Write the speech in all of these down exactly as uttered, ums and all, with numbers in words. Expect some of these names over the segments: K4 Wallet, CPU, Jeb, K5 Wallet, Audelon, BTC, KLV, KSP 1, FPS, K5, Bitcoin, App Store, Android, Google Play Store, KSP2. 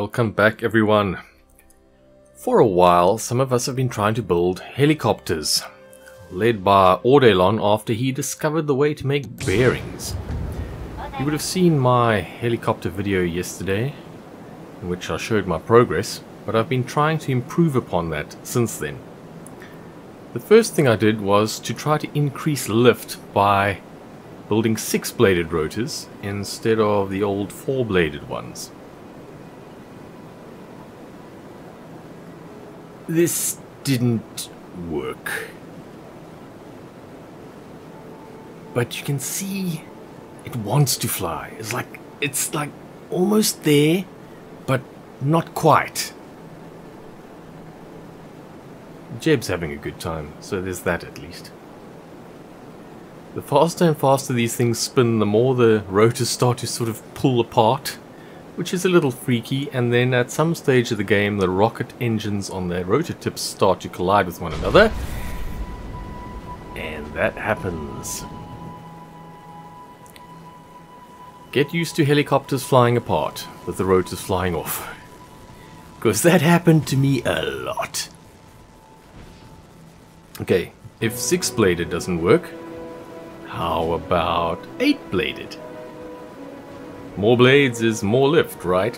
Welcome back, everyone. For a while, some of us have been trying to build helicopters, led by Audelon after he discovered the way to make bearings. You would have seen my helicopter video yesterday, in which I showed my progress, but I've been trying to improve upon that since then. The first thing I did was to try to increase lift by building six-bladed rotors instead of the old four-bladed ones. This didn't work. But you can see it wants to fly. It's like it's like almost there, but not quite. Jeb's having a good time, so there's that at least. The faster and faster these things spin, the more the rotors start to sort of pull apart, which is a little freaky, and then at some stage of the game the rocket engines on their rotor tips start to collide with one another. And that happens. Get used to helicopters flying apart with the rotors flying off. Because that happened to me a lot. Okay, if six-bladed doesn't work, how about eight-bladed? More blades is more lift, right?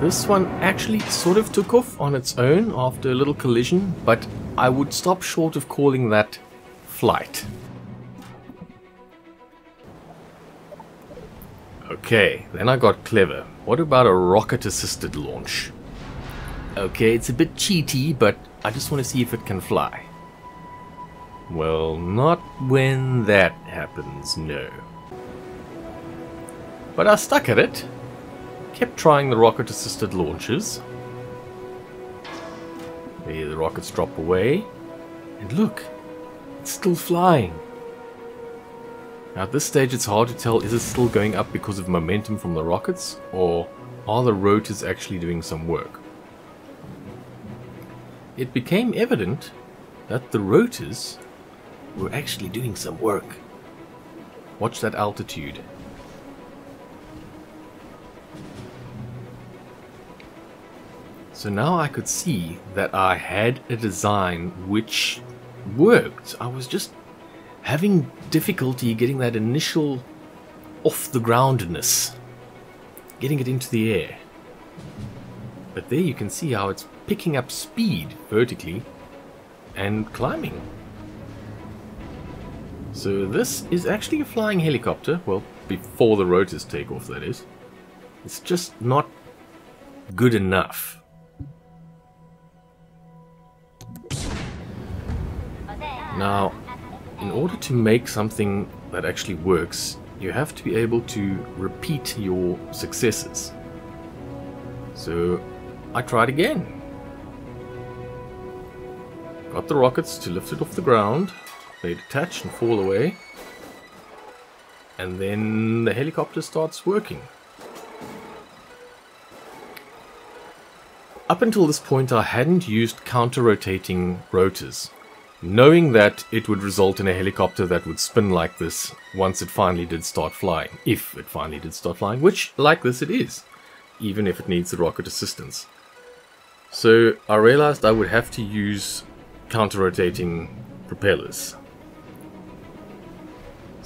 This one actually sort of took off on its own after a little collision, but I would stop short of calling that flight. Okay, then I got clever. What about a rocket-assisted launch? Okay, it's a bit cheaty, but I just want to see if it can fly. Well, not when that happens, no. But I stuck at it. Kept trying the rocket-assisted launches. There, the rockets drop away. And look, it's still flying. Now, at this stage, it's hard to tell, is it still going up because of momentum from the rockets? Or are the rotors actually doing some work? It became evident that the rotors were actually doing some work. Watch that altitude. So now I could see that I had a design which worked. I was just having difficulty getting that initial off-the-groundness, getting it into the air. But there you can see how it's picking up speed vertically and climbing. So this is actually a flying helicopter. Well, before the rotors take off, that is. It's just not good enough. Now, in order to make something that actually works, you have to be able to repeat your successes. So I tried again. Got the rockets to lift it off the ground. They detach and fall away, and then the helicopter starts working. Up until this point I hadn't used counter-rotating rotors, knowing that it would result in a helicopter that would spin like this once it finally did start flying, if it finally did start flying, which like this it is, even if it needs the rocket assistance. So I realized I would have to use counter-rotating propellers.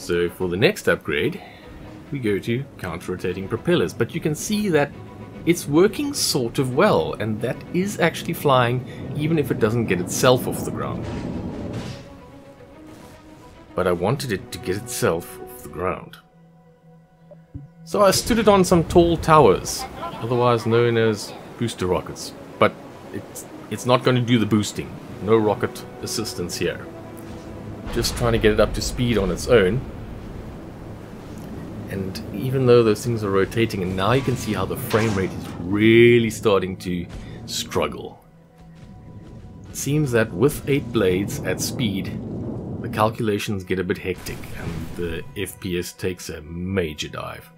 So for the next upgrade, we go to counter-rotating propellers, but you can see that it's working sort of well, and that is actually flying, even if it doesn't get itself off the ground. But I wanted it to get itself off the ground. So I stood it on some tall towers, otherwise known as booster rockets, but it's, it's not going to do the boosting. No rocket assistance here. Just trying to get it up to speed on its own. And even though those things are rotating, and now you can see how the frame rate is really starting to struggle. It seems that with eight blades at speed, the calculations get a bit hectic and the F P S takes a major dive.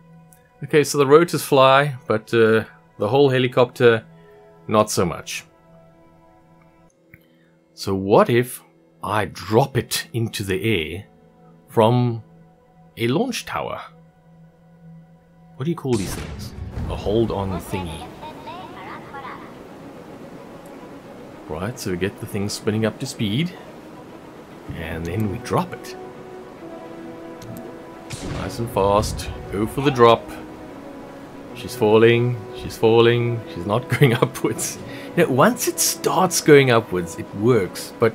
Okay, so the rotors fly, but uh, the whole helicopter, not so much. So what if I drop it into the air from a launch tower? What do you call these things? A hold on thingy. Right, so we get the thing spinning up to speed. And then we drop it. Nice and fast. Go for the drop. She's falling. She's falling. She's not going upwards. Now, once it starts going upwards, it works. But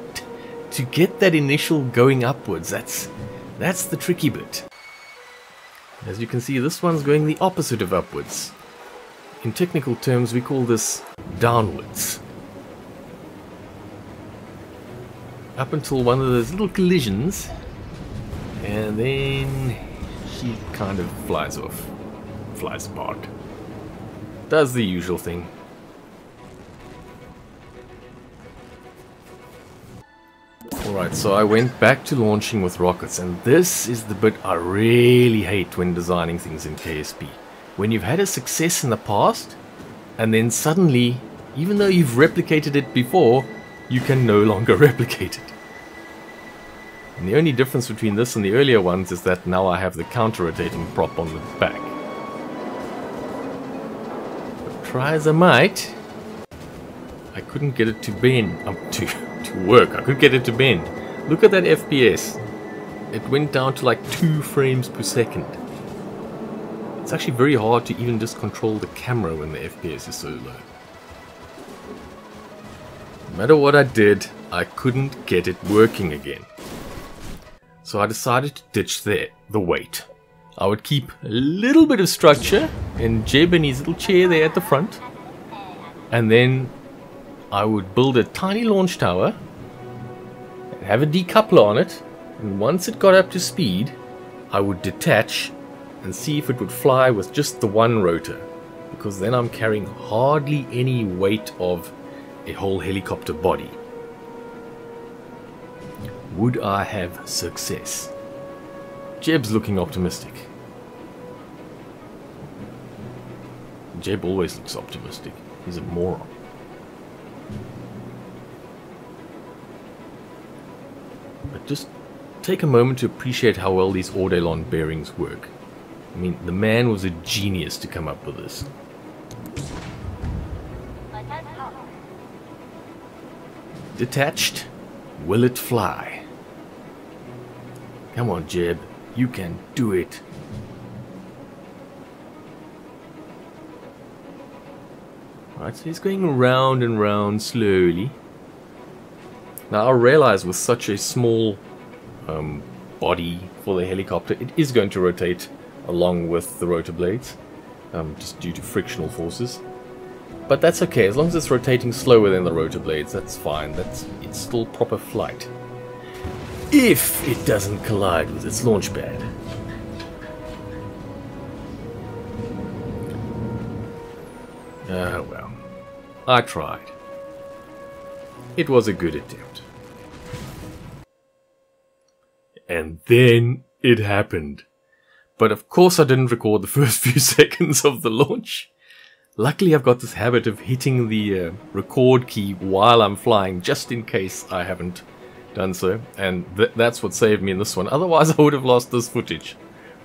to get that initial going upwards, that's, that's the tricky bit. As you can see, this one's going the opposite of upwards. In technical terms, we call this downwards. Up until one of those little collisions, and then she kind of flies off, flies apart, does the usual thing. Alright, so I went back to launching with rockets, and this is the bit I really hate when designing things in K S P. When you've had a success in the past, and then suddenly, even though you've replicated it before, you can no longer replicate it. And the only difference between this and the earlier ones is that now I have the counter-rotating prop on the back. But try as I might, I couldn't get it to bend up to... to work. I could get it to bend. Look at that F P S. It went down to like two frames per second. It's actually very hard to even just control the camera when the F P S is so low. No matter what I did, I couldn't get it working again. So I decided to ditch the, the weight. I would keep a little bit of structure and Jeb in his little chair there at the front, and then I would build a tiny launch tower and have a decoupler on it, and once it got up to speed I would detach and see if it would fly with just the one rotor, because then I'm carrying hardly any weight of a whole helicopter body. Would I have success? Jeb's looking optimistic. Jeb always looks optimistic. He's a moron. But just take a moment to appreciate how well these Audelon bearings work. I mean, the man was a genius to come up with this. Detached, will it fly? Come on, Jeb, you can do it. Alright, so he's going round and round slowly. Now I realize with such a small um, body for the helicopter, it is going to rotate along with the rotor blades, um, just due to frictional forces. But that's okay, as long as it's rotating slower than the rotor blades, that's fine. That's, it's still proper flight. If it doesn't collide with its launch pad. Ah, well, I tried. It was a good attempt. And then it happened. But of course I didn't record the first few seconds of the launch. Luckily I've got this habit of hitting the uh, record key while I'm flying, just in case I haven't done so. And th that's what saved me in this one. Otherwise I would have lost this footage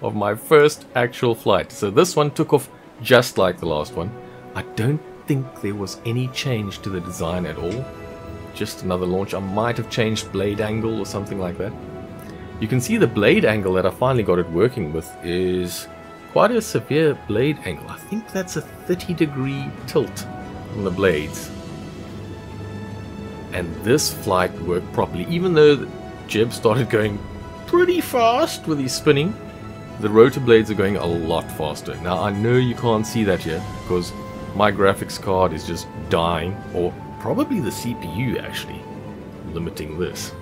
of my first actual flight. So this one took off just like the last one. I don't think there was any change to the design at all. Just another launch. I might have changed blade angle or something like that. You can see the blade angle that I finally got it working with is quite a severe blade angle. I think that's a thirty degree tilt on the blades. And this flight worked properly. Even though Jeb started going pretty fast with his spinning, the rotor blades are going a lot faster. Now I know you can't see that here because my graphics card is just dying, or probably the C P U actually limiting this.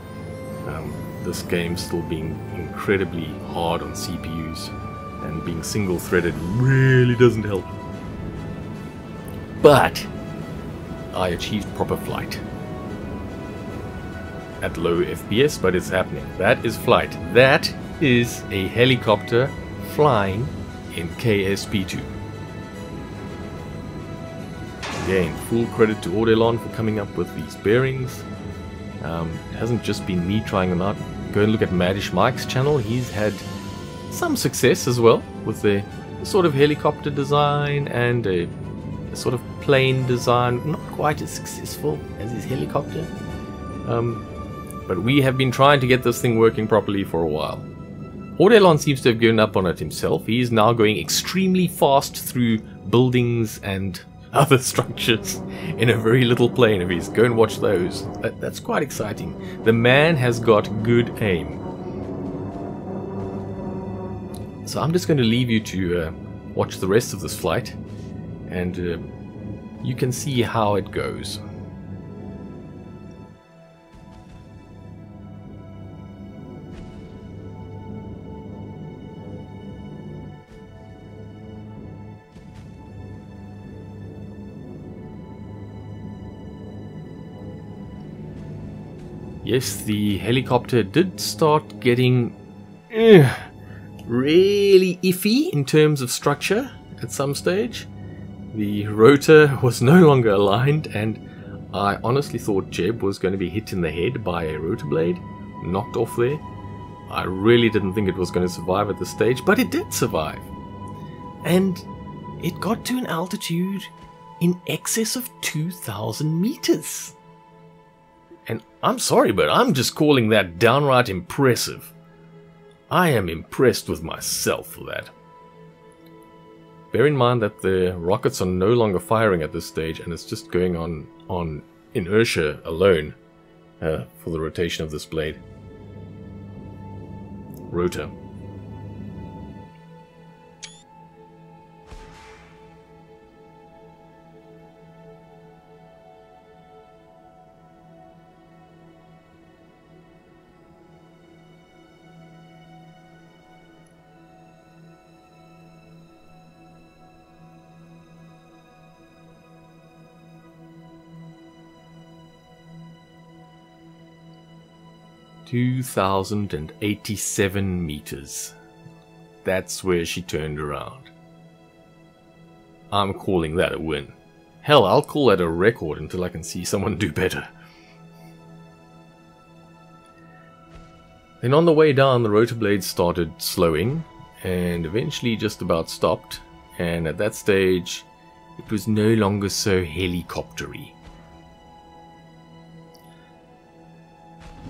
Um, this game's still being incredibly hard on C P Us, and being single-threaded really doesn't help. But I achieved proper flight at low F P S, but it's happening. That is flight. That is a helicopter flying in K S P two. Again, full credit to Audelon for coming up with these bearings. Um, it hasn't just been me trying them out. Go and look at Madish Mike's channel. He's had some success as well with the a sort of helicopter design and a, a sort of plane design. Not quite as successful as his helicopter. Um, but we have been trying to get this thing working properly for a while. Audelon seems to have given up on it himself. He is now going extremely fast through buildings and other structures in a very little plane of his. Go and watch those. That, that's quite exciting. The man has got good aim. So I'm just going to leave you to uh, watch the rest of this flight, and uh, you can see how it goes. Yes, the helicopter did start getting uh, really iffy in terms of structure at some stage. The rotor was no longer aligned, and I honestly thought Jeb was going to be hit in the head by a rotor blade, knocked off there. I really didn't think it was going to survive at this stage, but it did survive. And it got to an altitude in excess of two thousand meters. And I'm sorry, but I'm just calling that downright impressive. I am impressed with myself for that. Bear in mind that the rockets are no longer firing at this stage, and it's just going on, on inertia alone uh, for the rotation of this blade. Rotor. two thousand eighty-seven meters. That's where she turned around. I'm calling that a win. Hell, I'll call that a record until I can see someone do better. Then on the way down, the rotor blades started slowing and eventually just about stopped. And at that stage, it was no longer so helicoptery.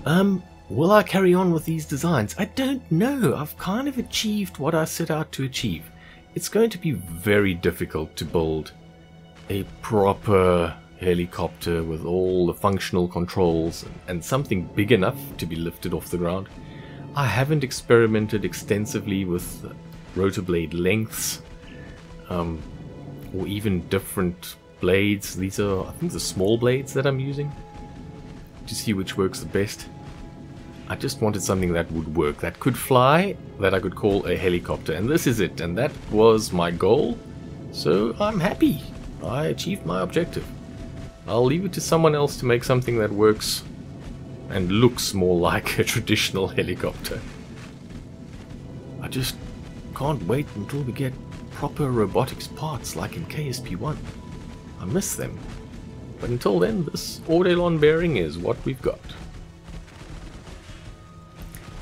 Um... Will I carry on with these designs? I don't know. I've kind of achieved what I set out to achieve. It's going to be very difficult to build a proper helicopter with all the functional controls and something big enough to be lifted off the ground. I haven't experimented extensively with rotor blade lengths um, or even different blades. These are, I think, the small blades that I'm using to see which works the best. I just wanted something that would work, that could fly, that I could call a helicopter, and this is it, and that was my goal, so I'm happy. I achieved my objective. I'll leave it to someone else to make something that works and looks more like a traditional helicopter. I just can't wait until we get proper robotics parts like in K S P one. I miss them. But until then, this Audelon bearing is what we've got.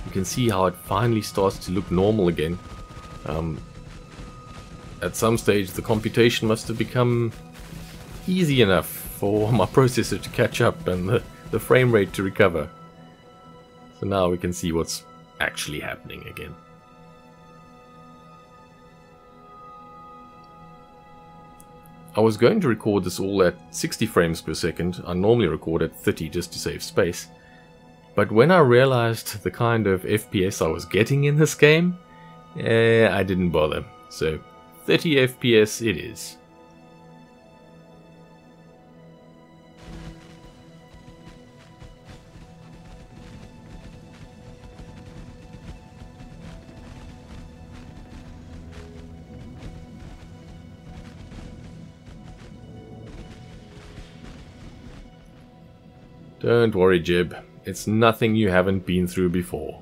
You can see how it finally starts to look normal again. Um, at some stage the computation must have become easy enough for my processor to catch up and the, the frame rate to recover. So now we can see what's actually happening again. I was going to record this all at sixty frames per second. I normally record at thirty just to save space. But when I realized the kind of F P S I was getting in this game, eh, I didn't bother. So, thirty F P S it is. Don't worry, Jib. It's nothing you haven't been through before.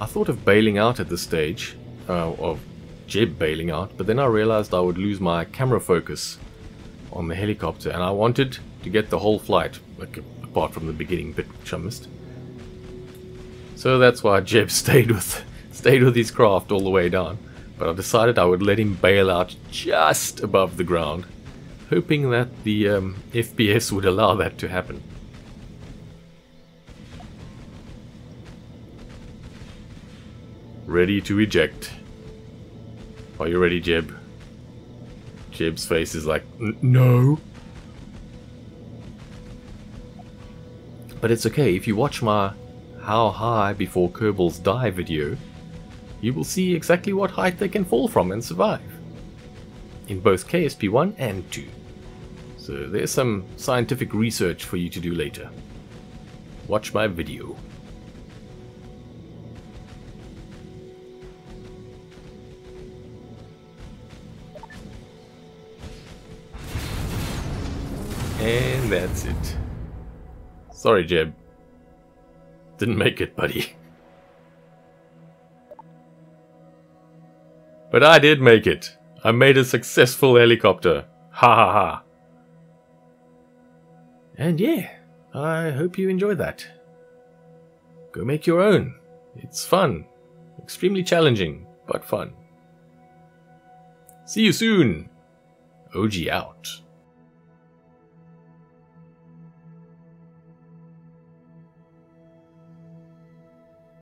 I thought of bailing out at this stage, uh, of Jeb bailing out, but then I realized I would lose my camera focus on the helicopter, and I wanted to get the whole flight, like a part from the beginning bit which I missed. So that's why Jeb stayed with stayed with his craft all the way down. But I decided I would let him bail out just above the ground, hoping that the um, F P S would allow that to happen. Ready to eject. Are you ready, Jeb? Jeb's face is like, no. But it's okay, if you watch my How High Before Kerbals Die video, you will see exactly what height they can fall from and survive. In both K S P one and two. So there's some scientific research for you to do later. Watch my video. And that's it. Sorry, Jeb. Didn't make it, buddy. But I did make it. I made a successful helicopter. Ha ha ha. And yeah, I hope you enjoyed that. Go make your own. It's fun. Extremely challenging, but fun. See you soon. O G out.